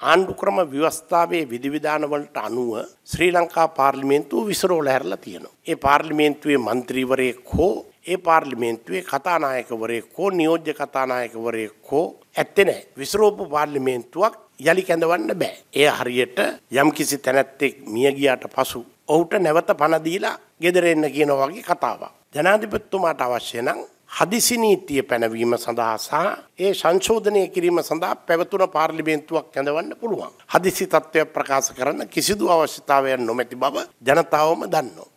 ආණ්ඩුක්‍රම ව්‍යවස්ථාවේ විධිවිධානවලට අනුව ශ්‍රී ලංකා පාර්ලිමේන්තුව විසිරෝල හැරලා තියෙනවා. ඒ පාර්ලිමේන්තුවේ മന്ത്രിවරයෙක් හෝ ඒ පාර්ලිමේන්තුවේ කතානායකවරයෙක් හෝ නියෝජ්‍ය කතානායකවරයෙක් හෝ ඇත්තේ නැහැ. විසිරෝපු පාර්ලිමේන්තුවක් යලි කැඳවන්න බෑ. ඒ හරියට යම්කිසි තැනැත්තෙක් මිය ගියාට පසු ඔහුට නැවත පණ දීලා ගෙදර එන්න කියනවා වගේ කතාවක්. ජනාධිපතිතුමාට අවශ්‍ය නම් හදිසි නීතිය පැනවීම සඳහා සහ ඒ සංශෝධනය කිරීම සඳහා පැවතුන පාර්ලිමේන්තුවක් කැඳවන්න පුළුවන්. හදිසි තත්ත්වයක් ප්‍රකාශ කරන්න කිසිදු අවශ්‍යතාවයක් නොමැති බව ජනතාවම දන්නවා.